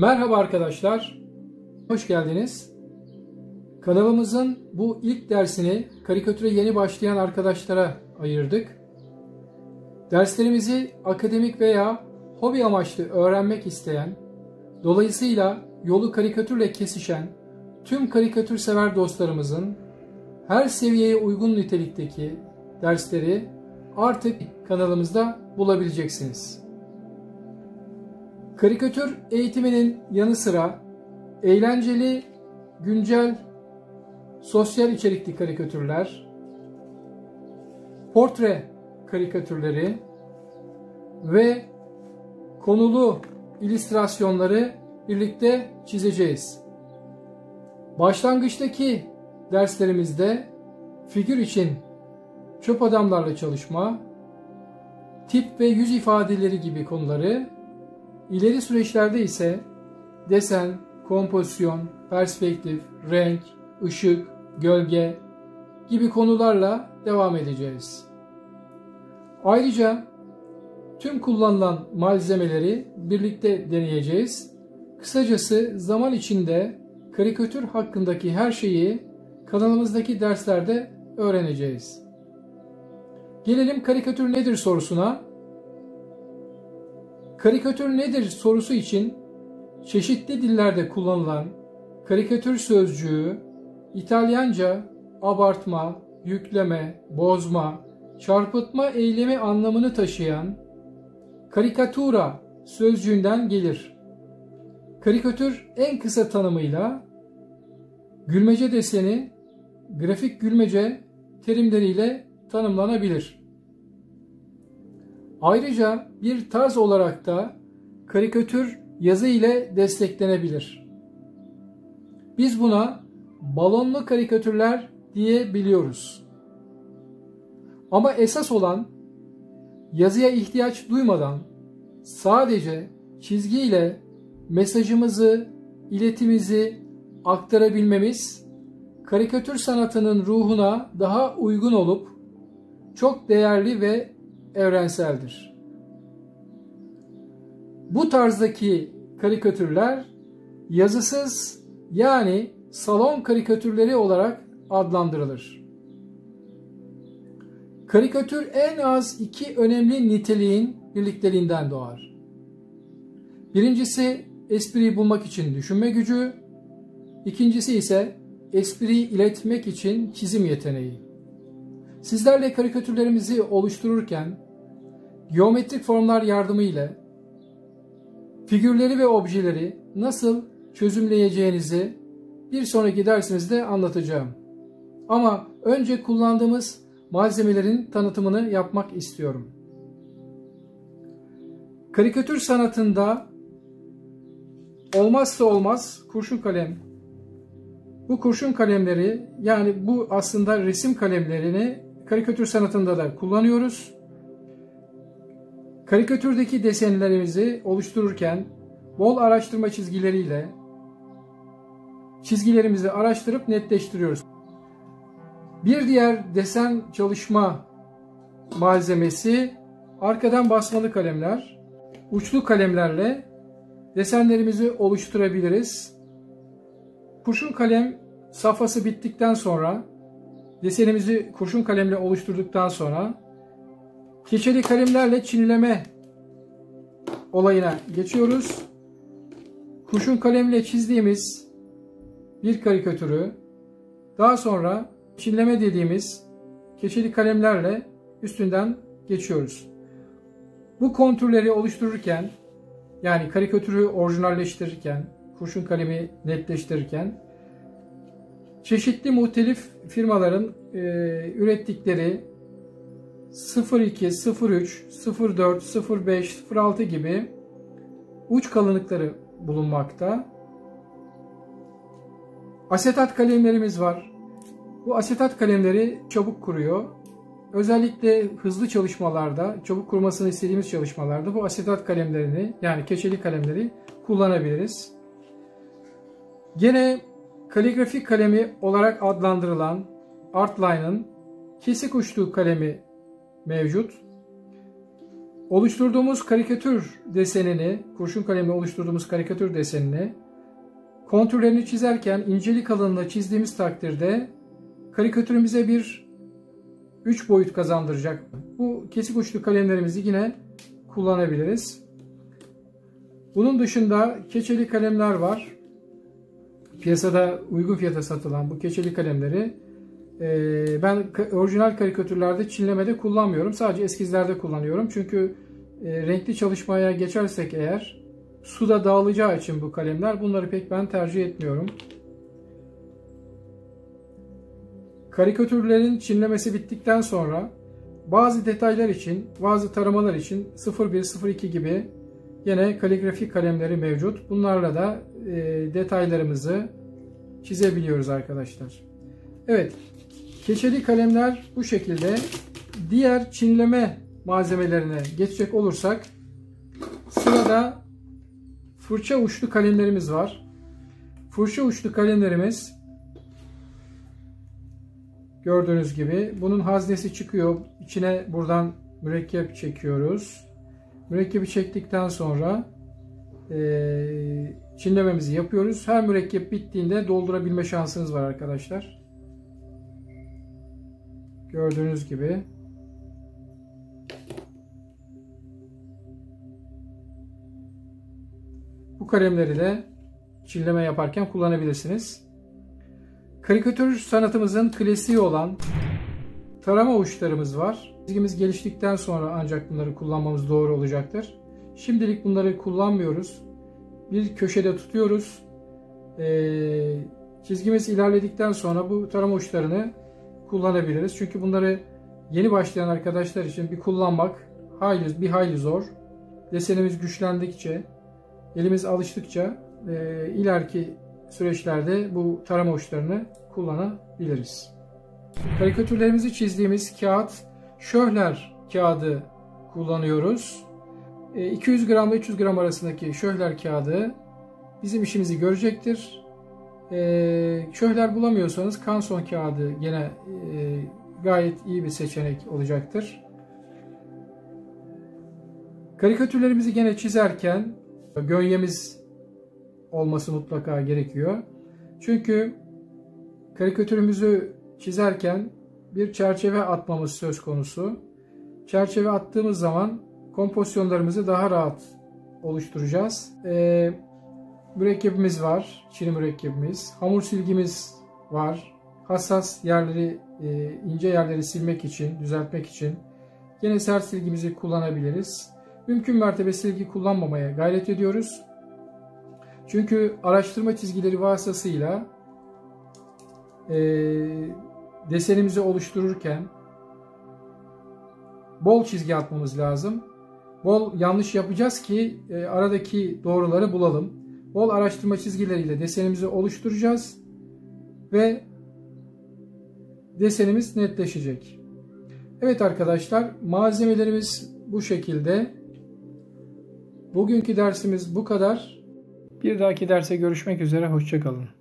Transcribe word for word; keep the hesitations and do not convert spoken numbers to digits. Merhaba arkadaşlar, hoş geldiniz. Kanalımızın bu ilk dersini karikatüre yeni başlayan arkadaşlara ayırdık. Derslerimizi akademik veya hobi amaçlı öğrenmek isteyen, dolayısıyla yolu karikatürle kesişen tüm karikatür sever dostlarımızın her seviyeye uygun nitelikteki dersleri artık kanalımızda bulabileceksiniz. Karikatür eğitiminin yanı sıra eğlenceli, güncel, sosyal içerikli karikatürler, portre karikatürleri ve konulu illüstrasyonları birlikte çizeceğiz. Başlangıçtaki derslerimizde figür için çöp adamlarla çalışma, tip ve yüz ifadeleri gibi konuları, ileri süreçlerde ise desen, kompozisyon, perspektif, renk, ışık, gölge gibi konularla devam edeceğiz. Ayrıca tüm kullanılan malzemeleri birlikte deneyeceğiz. Kısacası zaman içinde karikatür hakkındaki her şeyi kanalımızdaki derslerde öğreneceğiz. Gelelim karikatür nedir sorusuna. Karikatür nedir sorusu için çeşitli dillerde kullanılan karikatür sözcüğü İtalyanca abartma, yükleme, bozma, çarpıtma eylemi anlamını taşıyan karikatura sözcüğünden gelir. Karikatür en kısa tanımıyla gülmece deseni, grafik gülmece terimleriyle tanımlanabilir. Ayrıca bir tarz olarak da karikatür yazı ile desteklenebilir. Biz buna balonlu karikatürler diyebiliyoruz. Ama esas olan yazıya ihtiyaç duymadan sadece çizgiyle mesajımızı, iletimizi aktarabilmemiz karikatür sanatının ruhuna daha uygun olup çok değerli ve evrenseldir. Bu tarzdaki karikatürler yazısız, yani salon karikatürleri olarak adlandırılır. Karikatür en az iki önemli niteliğin birlikteliğinden doğar. Birincisi espriyi bulmak için düşünme gücü, ikincisi ise espriyi iletmek için çizim yeteneği. Sizlerle karikatürlerimizi oluştururken geometrik formlar yardımıyla figürleri ve objeleri nasıl çözümleyeceğinizi bir sonraki dersimizde anlatacağım. Ama önce kullandığımız malzemelerin tanıtımını yapmak istiyorum. Karikatür sanatında olmazsa olmaz kurşun kalem. Bu kurşun kalemleri, yani bu aslında resim kalemlerini karikatür sanatında da kullanıyoruz. Karikatürdeki desenlerimizi oluştururken bol araştırma çizgileriyle çizgilerimizi araştırıp netleştiriyoruz. Bir diğer desen çalışma malzemesi arkadan basmalı kalemler. Uçlu kalemlerle desenlerimizi oluşturabiliriz. Kurşun kalem safhası bittikten sonra, desenimizi kurşun kalemle oluşturduktan sonra keçeli kalemlerle çinleme olayına geçiyoruz. Kurşun kalemle çizdiğimiz bir karikatürü daha sonra çinleme dediğimiz keçeli kalemlerle üstünden geçiyoruz. Bu kontürleri oluştururken, yani karikatürü orijinalleştirirken, kurşun kalemi netleştirirken çeşitli muhtelif firmaların e, ürettikleri sıfır iki, sıfır üç, sıfır dört, sıfır beş, sıfır altı gibi uç kalınlıkları bulunmakta. Asetat kalemlerimiz var. Bu asetat kalemleri çabuk kuruyor. Özellikle hızlı çalışmalarda, çabuk kurumasını istediğimiz çalışmalarda bu asetat kalemlerini, yani keçeli kalemleri kullanabiliriz. Gene kaligrafi kalemi olarak adlandırılan Artline'ın kesik uçlu kalemi mevcut. oluşturduğumuz karikatür desenini, kurşun kalemle oluşturduğumuz karikatür desenini kontürlerini çizerken incelik kalınlığına çizdiğimiz takdirde karikatürümüze bir üç boyut kazandıracak. Bu kesik uçlu kalemlerimizi yine kullanabiliriz. Bunun dışında keçeli kalemler var. Piyasada uygun fiyata satılan bu keçeli kalemleri ben orijinal karikatürlerde çinlemede kullanmıyorum. Sadece eskizlerde kullanıyorum. Çünkü renkli çalışmaya geçersek eğer suda dağılacağı için bu kalemler, bunları pek ben tercih etmiyorum. Karikatürlerin çinlemesi bittikten sonra bazı detaylar için, bazı taramalar için sıfır bir, sıfır iki gibi yine kaligrafi kalemleri mevcut. Bunlarla da e, detaylarımızı çizebiliyoruz arkadaşlar. Evet, keçeli kalemler bu şekilde. Diğer çinleme malzemelerine geçecek olursak, sırada fırça uçlu kalemlerimiz var. Fırça uçlu kalemlerimiz gördüğünüz gibi bunun haznesi çıkıyor. İçine buradan mürekkep çekiyoruz. Mürekkebi çektikten sonra e, çinlememizi yapıyoruz. Her mürekkep bittiğinde doldurabilme şansınız var arkadaşlar. Gördüğünüz gibi. Bu kalemleri de çinleme yaparken kullanabilirsiniz. Karikatür sanatımızın klasiği olan tarama uçlarımız var. Çizgimiz geliştikten sonra ancak bunları kullanmamız doğru olacaktır. Şimdilik bunları kullanmıyoruz. Bir köşede tutuyoruz. Ee, çizgimiz ilerledikten sonra bu tarama uçlarını kullanabiliriz. Çünkü bunları yeni başlayan arkadaşlar için bir kullanmak hayli, bir hayli zor. Desenimiz güçlendikçe, elimiz alıştıkça e, ileriki süreçlerde bu tarama uçlarını kullanabiliriz. Karikatürlerimizi çizdiğimiz kağıt, şöhler kağıdı kullanıyoruz. iki yüz gram ile üç yüz gram arasındaki şöhler kağıdı bizim işimizi görecektir. Şöhler bulamıyorsanız kanson kağıdı yine gayet iyi bir seçenek olacaktır. Karikatürlerimizi yine çizerken gönyemiz olması mutlaka gerekiyor. Çünkü karikatürümüzü çizerken bir çerçeve atmamız söz konusu. Çerçeve attığımız zaman kompozisyonlarımızı daha rahat oluşturacağız. Ee, mürekkebimiz var, çini mürekkebimiz, hamur silgimiz var. Hassas yerleri, e, ince yerleri silmek için, düzeltmek için yine sert silgimizi kullanabiliriz. Mümkün mertebe silgi kullanmamaya gayret ediyoruz. Çünkü araştırma çizgileri vasıtasıyla eee desenimizi oluştururken bol çizgi atmamız lazım. Bol yanlış yapacağız ki e, aradaki doğruları bulalım. Bol araştırma çizgileriyle desenimizi oluşturacağız ve desenimiz netleşecek. Evet arkadaşlar, malzemelerimiz bu şekilde. Bugünkü dersimiz bu kadar. Bir dahaki derse görüşmek üzere. Hoşça kalın.